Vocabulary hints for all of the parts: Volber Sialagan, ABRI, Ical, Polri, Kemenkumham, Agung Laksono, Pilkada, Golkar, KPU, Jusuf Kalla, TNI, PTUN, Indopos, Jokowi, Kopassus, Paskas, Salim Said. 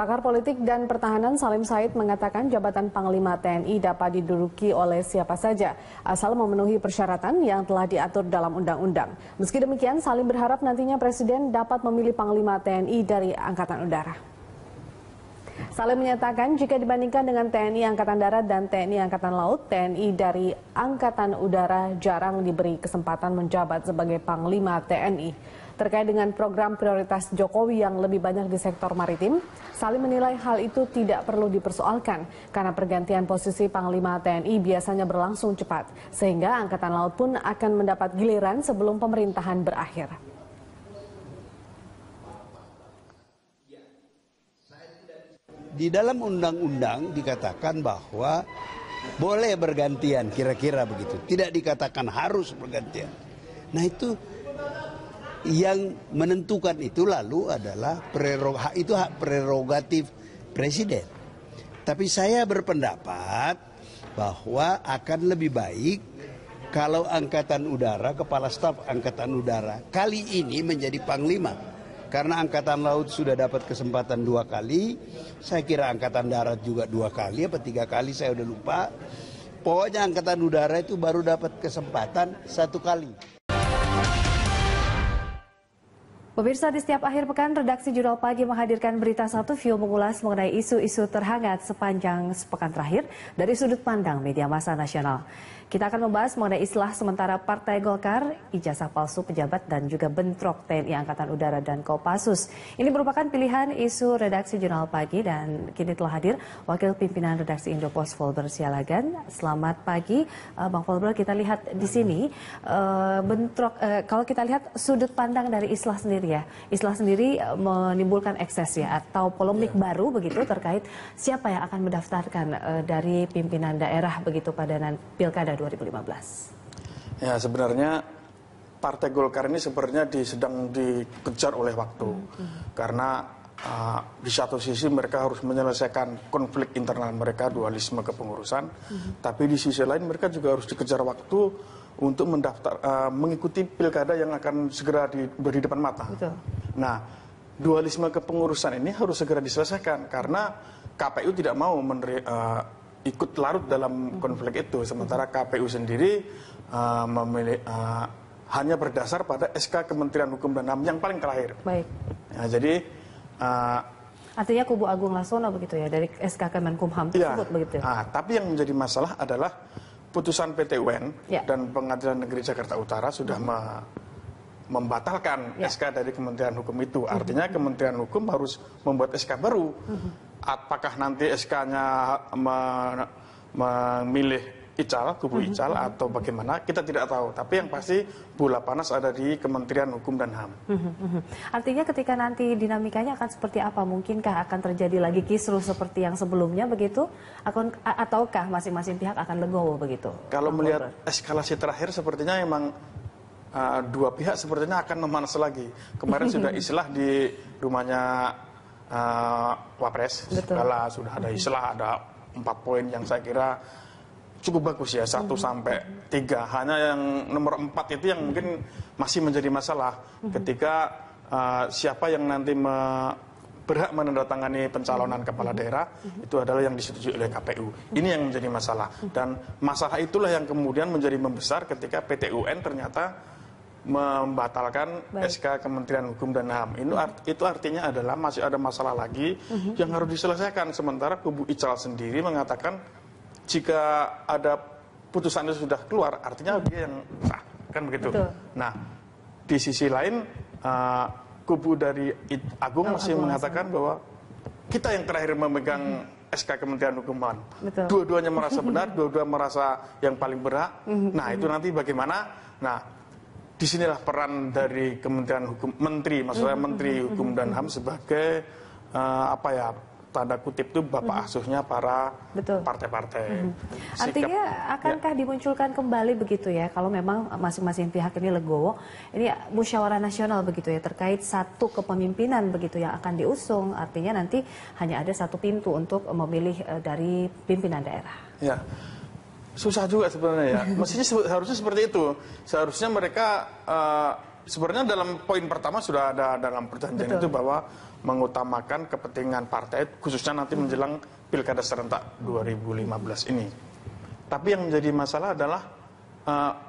Pakar politik dan pertahanan Salim Said mengatakan jabatan Panglima TNI dapat diduduki oleh siapa saja, asal memenuhi persyaratan yang telah diatur dalam undang-undang. Meski demikian, Salim berharap nantinya Presiden dapat memilih Panglima TNI dari Angkatan Udara. Salim menyatakan jika dibandingkan dengan TNI Angkatan Darat dan TNI Angkatan Laut, TNI dari Angkatan Udara jarang diberi kesempatan menjabat sebagai Panglima TNI. Terkait dengan program prioritas Jokowi yang lebih banyak di sektor maritim, Salim menilai hal itu tidak perlu dipersoalkan karena pergantian posisi Panglima TNI biasanya berlangsung cepat, sehingga Angkatan Laut pun akan mendapat giliran sebelum pemerintahan berakhir. Di dalam undang-undang dikatakan bahwa boleh bergantian, kira-kira begitu. Tidak dikatakan harus bergantian. Nah itu, yang menentukan itu lalu adalah hak prerogatif Presiden. Tapi saya berpendapat bahwa akan lebih baik kalau Angkatan Udara, Kepala Staf Angkatan Udara kali ini menjadi Panglima. Karena Angkatan Laut sudah dapat kesempatan 2 kali, saya kira Angkatan Darat juga 2 kali, apa 3 kali, saya udah lupa. Pokoknya Angkatan Udara itu baru dapat kesempatan 1 kali. Pemirsa, di setiap akhir pekan, redaksi Jurnal Pagi menghadirkan berita satu view mengulas mengenai isu-isu terhangat sepanjang sepekan terakhir dari sudut pandang media massa nasional. Kita akan membahas mengenai istilah sementara Partai Golkar, ijazah palsu pejabat, dan juga bentrok TNI Angkatan Udara dan Kopassus. Ini merupakan pilihan isu redaksi Jurnal Pagi dan kini telah hadir Wakil Pimpinan Redaksi Indopos Volber Sialagan. Selamat pagi, Bang Volber. Kita lihat di sini bentrok, kalau kita lihat sudut pandang dari istilah sendiri. Ya, istilah sendiri menimbulkan ekses ya atau polemik baru begitu terkait siapa yang akan mendaftarkan dari pimpinan daerah begitu pada Pilkada 2015. Ya, sebenarnya Partai Golkar ini sebenarnya sedang dikejar oleh waktu. Karena di satu sisi mereka harus menyelesaikan konflik internal mereka, dualisme kepengurusan, tapi di sisi lain mereka juga harus dikejar waktu untuk mendaftar, mengikuti pilkada yang akan segera di depan mata. Betul. Nah, dualisme kepengurusan ini harus segera diselesaikan karena KPU tidak mau ikut larut dalam konflik itu. Sementara KPU sendiri hanya berdasar pada SK Kementerian Hukum dan HAM yang paling terakhir. Baik. Nah, jadi artinya kubu Agung Laksono begitu ya dari SK Kemenkumham tersebut ya, begitu. Nah, tapi yang menjadi masalah adalah putusan PTUN ya, dan Pengadilan Negeri Jakarta Utara sudah membatalkan ya, SK dari Kementerian Hukum itu. Artinya Kementerian Hukum harus membuat SK baru. Apakah nanti SK-nya memilih Ical, kubu Ical, atau bagaimana, kita tidak tahu. Tapi yang pasti bola panas ada di Kementerian Hukum dan HAM. Artinya ketika nanti dinamikanya akan seperti apa? Mungkinkah akan terjadi lagi kisruh seperti yang sebelumnya begitu? Ataukah masing-masing pihak akan legowo begitu? Kalau melihat eskalasi terakhir sepertinya memang dua pihak sepertinya akan memanas lagi. Kemarin sudah istilah di rumahnya Wapres. Kala sudah ada istilah, ada 4 poin yang saya kira cukup bagus ya, 1 sampai 3. Hanya yang nomor 4 itu yang mungkin masih menjadi masalah ketika siapa yang nanti berhak menandatangani pencalonan kepala daerah itu adalah yang disetujui oleh KPU. Ini yang menjadi masalah. Dan masalah itulah yang kemudian menjadi membesar ketika PTUN ternyata membatalkan SK Kementerian Hukum dan HAM. Itu artinya adalah masih ada masalah lagi yang harus diselesaikan. Sementara kubu Ical sendiri mengatakan jika ada putusan itu sudah keluar, artinya dia yang sah, kan begitu. Betul. Nah, di sisi lain, kubu dari Agung masih mengatakan bahwa kita yang terakhir memegang SK Kementerian Hukuman. Dua-duanya merasa benar, dua-duanya merasa yang paling berhak. Nah, itu nanti bagaimana? Nah, disinilah peran dari Kementerian Hukum, Menteri Hukum dan HAM sebagai tanda kutip itu bapak asuhnya para partai-partai. Artinya akankah dimunculkan kembali begitu ya kalau memang masing-masing pihak ini legowo, ini musyawarah nasional begitu ya terkait satu kepemimpinan begitu yang akan diusung, artinya nanti hanya ada satu pintu untuk memilih dari pimpinan daerah. Ya, susah juga sebenarnya ya. Mestinya harusnya seperti itu. Seharusnya mereka sebenarnya dalam poin pertama sudah ada dalam perjanjian itu bahwa mengutamakan kepentingan partai, khususnya nanti menjelang Pilkada serentak 2015 ini. Tapi yang menjadi masalah adalah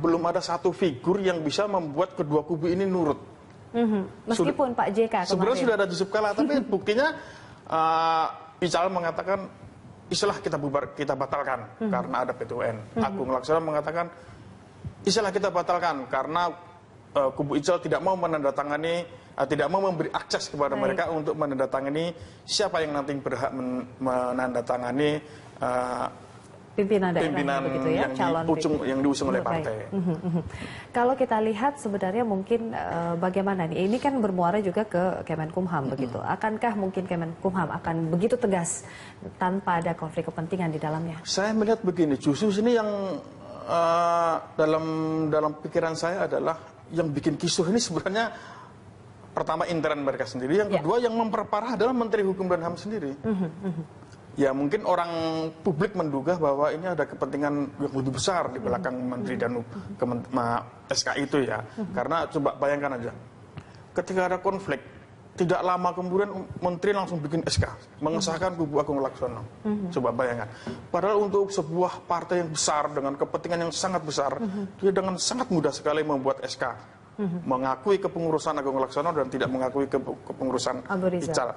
belum ada satu figur yang bisa membuat kedua kubu ini nurut. Meskipun Pak JK kemarin. Sebenarnya sudah ada Jusuf Kalla, tapi buktinya Ical mengatakan istilah kita bubar, kita batalkan karena ada PTUN. Agung Laksono mengatakan istilah kita batalkan karena kubu Ical tidak mau menandatangani, tidak mau memberi akses kepada mereka untuk menandatangani siapa yang nanti berhak menandatangani pimpinan begitu ya, yang diusung oleh partai. Kalau kita lihat sebenarnya mungkin bagaimana nih, ini kan bermuara juga ke Kemenkumham begitu. Akankah mungkin Kemenkumham akan begitu tegas tanpa ada konflik kepentingan di dalamnya? Saya melihat begini, justru ini yang dalam pikiran saya adalah yang bikin kisruh ini sebenarnya pertama intern mereka sendiri, yang kedua yang memperparah adalah Menteri Hukum dan HAM sendiri. Ya mungkin orang publik menduga bahwa ini ada kepentingan yang lebih besar di belakang Menteri dan SK itu ya. Karena coba bayangkan aja, ketika ada konflik, tidak lama kemudian Menteri langsung bikin SK, mengesahkan kubu Agung Laksono. Coba bayangkan. Padahal untuk sebuah partai yang besar dengan kepentingan yang sangat besar, dia dengan sangat mudah sekali membuat SK. Mengakui kepengurusan Agung Laksono dan tidak mengakui kepengurusan Ical.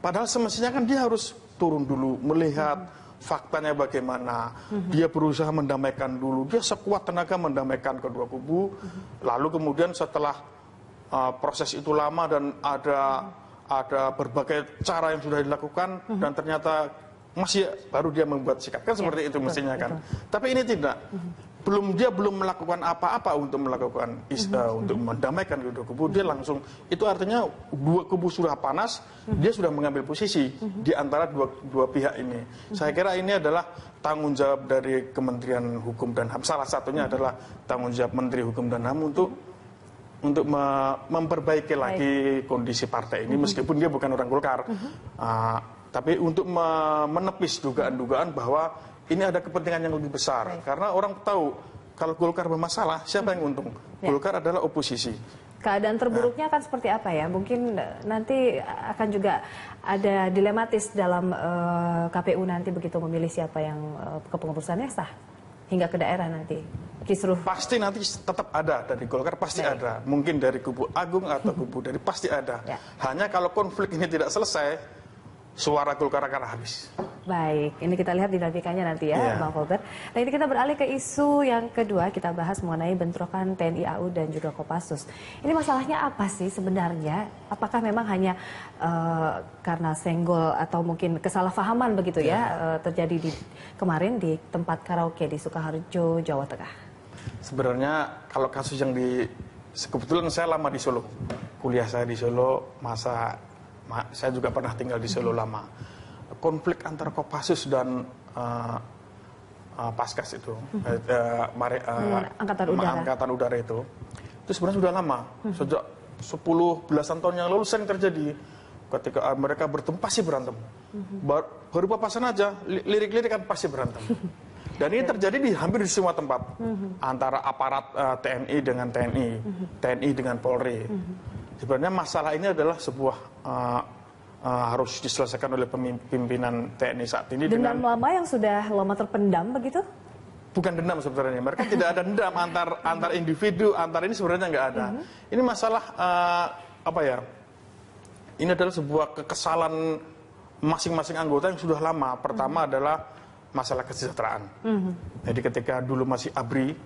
Padahal semestinya kan dia harus turun dulu, melihat faktanya bagaimana. Dia berusaha mendamaikan dulu, dia sekuat tenaga mendamaikan kedua kubu. Lalu kemudian setelah proses itu lama dan ada berbagai cara yang sudah dilakukan dan ternyata masih, baru dia membuat sikap, kan seperti itu mestinya kan. Tapi ini tidak, dia belum melakukan apa-apa untuk melakukan untuk mendamaikan kedua kubu, dia langsung, itu artinya dua kubu sudah panas, dia sudah mengambil posisi di antara dua pihak ini. Saya kira ini adalah tanggung jawab dari Kementerian Hukum dan HAM, salah satunya adalah tanggung jawab Menteri Hukum dan HAM untuk memperbaiki lagi kondisi partai ini, meskipun dia bukan orang Golkar. Tapi untuk menepis dugaan-dugaan bahwa ini ada kepentingan yang lebih besar. Karena orang tahu kalau Golkar bermasalah, siapa yang untung? Golkar adalah oposisi. Keadaan terburuknya akan seperti apa ya? Mungkin nanti akan juga ada dilematis dalam KPU nanti begitu memilih siapa yang kepengurusannya sah. Hingga ke daerah nanti. Kisruh. Pasti nanti tetap ada dari Golkar, pasti ada. Mungkin dari kubu Agung atau kubu dari pasti ada. Hanya kalau konflik ini tidak selesai, suara Golkar akan habis. Baik, ini kita lihat dinamikanya nanti ya, Bang Volber. Nah ini kita beralih ke isu yang kedua, kita bahas mengenai bentrokan TNI AU dan juga Kopassus. Ini masalahnya apa sih sebenarnya? Apakah memang hanya karena senggol atau mungkin kesalahpahaman begitu ya terjadi kemarin di tempat karaoke di Sukoharjo, Jawa Tengah? Sebenarnya kalau kasus yang kebetulan saya lama di Solo, kuliah saya di Solo, saya juga pernah tinggal di Solo lama. Konflik antara Kopassus dan Paskas itu, angkatan udara itu sebenarnya sudah lama. Sejak 10-belasan tahun yang lalu sering terjadi. Ketika mereka bertemu pasti berantem. Baru papasan aja, lirik-lirik kan pasti berantem. Dan ini terjadi di hampir di semua tempat. Antara aparat TNI dengan TNI, TNI dengan Polri. Sebenarnya masalah ini adalah sebuah harus diselesaikan oleh pimpinan TNI saat ini. Dendam lama yang sudah lama terpendam begitu? Bukan dendam sebenarnya, mereka tidak ada dendam antar individu, antar ini sebenarnya nggak ada. Ini masalah apa ya? Ini adalah sebuah kekesalan masing-masing anggota yang sudah lama. Pertama adalah masalah kesejahteraan. Jadi ketika dulu masih ABRI,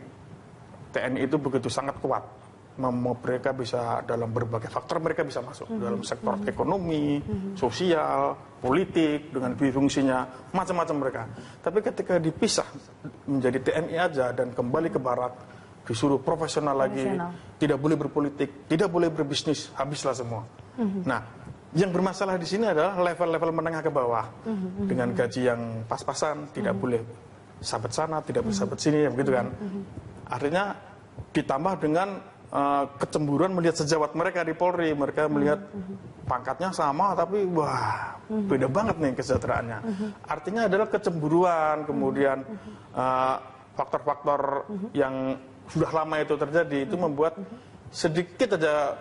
TNI itu begitu sangat kuat. Mereka bisa dalam berbagai faktor mereka bisa masuk dalam sektor ekonomi, sosial, politik dengan dua fungsinya macam-macam mereka. Tapi ketika dipisah menjadi TNI aja dan kembali ke barat disuruh profesional lagi, tidak boleh berpolitik, tidak boleh berbisnis, habislah semua. Nah, yang bermasalah di sini adalah level-level menengah ke bawah dengan gaji yang pas-pasan, tidak boleh sahabat sana, tidak boleh sahabat sini, begitu kan? Artinya ditambah dengan kecemburuan melihat sejawat mereka di Polri, mereka melihat pangkatnya sama tapi wah beda banget nih kesejahteraannya. Artinya adalah kecemburuan, kemudian faktor-faktor yang sudah lama itu terjadi itu membuat sedikit aja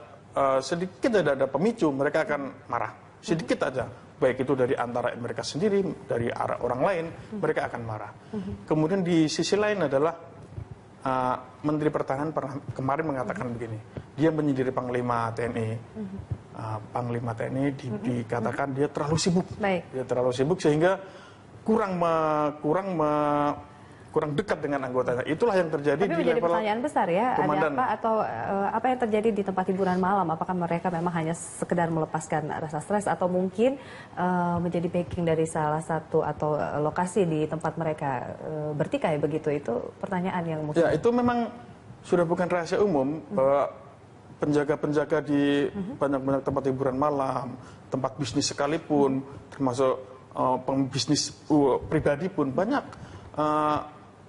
ada pemicu, mereka akan marah. Sedikit aja, baik itu dari antara mereka sendiri, dari arah orang lain, mereka akan marah. Kemudian di sisi lain adalah Menteri Pertahanan pernah kemarin mengatakan begini, dia menyendiri Panglima TNI. Panglima TNI dikatakan dia terlalu sibuk. Baik. Dia terlalu sibuk sehingga kurang dekat dengan anggotanya. Itulah yang terjadi. Tapi di level pertanyaan besar ya, komandan. Ada apa atau apa yang terjadi di tempat hiburan malam? Apakah mereka memang hanya sekedar melepaskan rasa stres atau mungkin menjadi backing dari salah satu atau lokasi di tempat mereka bertikai begitu? Itu pertanyaan yang mungkin. Ya, itu memang sudah bukan rahasia umum bahwa penjaga-penjaga di banyak-banyak tempat hiburan malam, tempat bisnis sekalipun, termasuk pembisnis pribadi pun banyak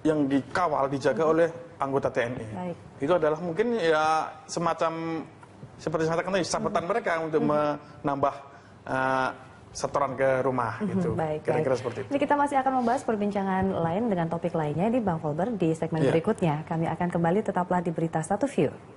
yang dikawal, dijaga oleh anggota TNI. Baik. Itu adalah mungkin ya semacam seperti saya katakan tadi, sabetan mereka untuk menambah setoran ke rumah gitu. Kira-kira seperti itu. Jadi kita masih akan membahas perbincangan lain dengan topik lainnya di Bang Volber di segmen berikutnya. Kami akan kembali, tetaplah di Berita Satu View.